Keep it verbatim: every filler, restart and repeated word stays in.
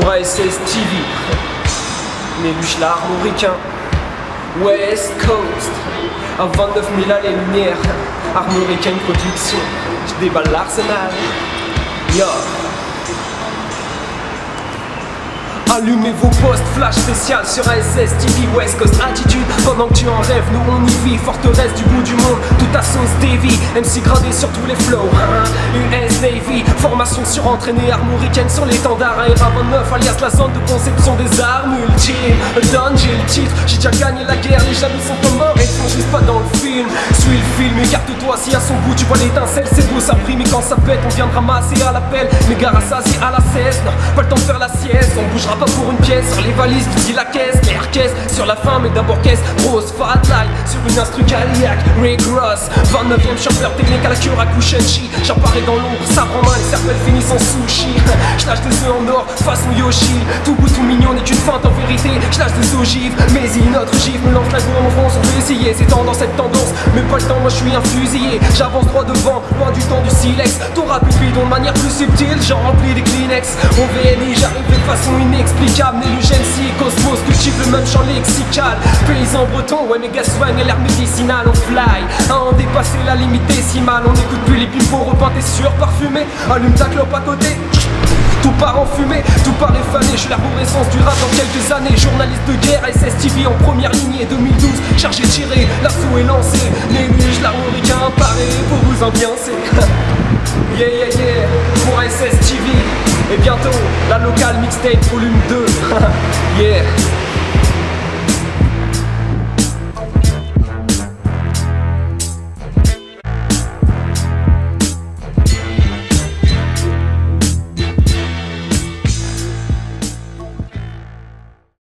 pour A cinquante-cinq T V. Néluge l'Armoricain, West Coast, à vingt-neuf mille à l'émière, Armoricain production, je déballe l'arsenal. Yo. Allumez vos postes, flash spécial sur A cinquante-cinq T V, West Coast Attitude. Pendant que tu en rêves, nous on y vit, forteresse du bout du monde, tout à sauce Davy, M C gradé sur tous les flows, hein? U S Navy, formation surentraînée, armoricaine sur l'étendard, hein? A vingt-neuf alias la zone de conception des armes ultimes. Donne, j'ai le titre, j'ai déjà gagné la guerre, les jaloux sont morts et ne sont juste pas dans le film. Suis le film, écarte-toi si à son bout tu vois l'étincelle, c'est beau ça brille, mais quand ça pète, on vient de ramasser à l'appel, mes gars rassasiés à la cesse, non, pas le temps de faire la sieste, on bougera pas pour une pièce, sur les valises, tu dis la caisse, l'air caisse, sur la fin mais d'abord caisse, rose, fatline, sur une instru caliac, Rick Ross, vingt-neuvième chanteur technique à la cure à Kushenchi, j'apparais dans l'ombre, sabre en main, les cervelles finissent en sushi, je lâche des œufs en or, façon Yoshi, tout bout tout mignon n'est qu'une feinte en vérité, je lâche des ogives, mais il notre gif, me lance la gourde en France, on peut essayer, c'est tendance, cette tendance, mais pas le temps, moi je suis un fusillé, j'avance droit devant, loin du temps du silex, ton rap est bidon de manière plus subtile, j'en remplis des Kleenex, on V N I, j'arrive de façon inexplicable. Explicable, Néluge M C, Cosmos, cultive le même champ lexical. Paysan breton, ouais, méga soigne et l'air médicinal, on fly. À en dépasser la limite décimale, on écoute plus les pipos repeintes et surparfumées. Allume ta clope à côté, tout part en fumée, tout part effané. Je suis l'arborescence du rap dans quelques années. Journaliste de guerre, A cinquante-cinq T V en première lignée, deux mille douze, chargé tiré, l'assaut est lancé. Néluge, l'Armoricain, paré pour vous ambiancer. Yeah, yeah, yeah, pour A cinquante-cinq T V. Et bientôt, la locale mixtape volume deux. Yeah.